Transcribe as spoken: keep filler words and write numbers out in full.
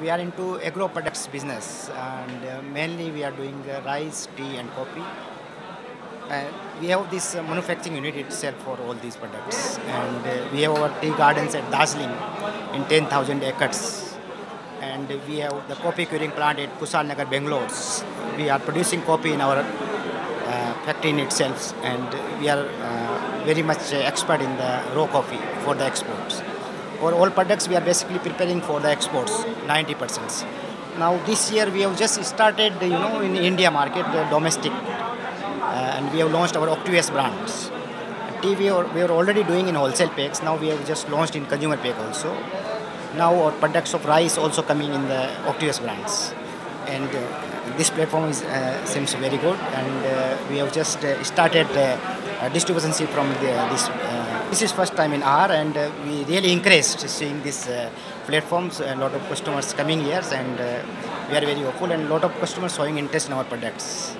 we are into agro products business, and uh, mainly we are doing uh, rice, tea and coffee. Uh, we have this uh, manufacturing unit itself for all these products, and uh, we have our tea gardens at Darjeeling in ten thousand acres, and we have the coffee curing plant at Kushalnagar, Bangalore. We are producing coffee in our uh, factory in itself, and we are uh, very much uh, expert in the raw coffee for the exports. For all products we are basically preparing for the exports, ninety percent. Now this year we have just started, you know, in India market, the domestic. Uh, and we have launched our Octavius brands. Tea we are, we are already doing in wholesale packs. Now we have just launched in consumer pack also. Now our products of rice also coming in the Octavius brands. And uh, this platform is, uh, seems very good. And uh, we have just uh, started uh, distribution from the, this. Uh, this is first time in R, and uh, we really encouraged seeing these uh, platforms. A lot of customers coming here, and uh, we are very hopeful, and a lot of customers showing interest in our products.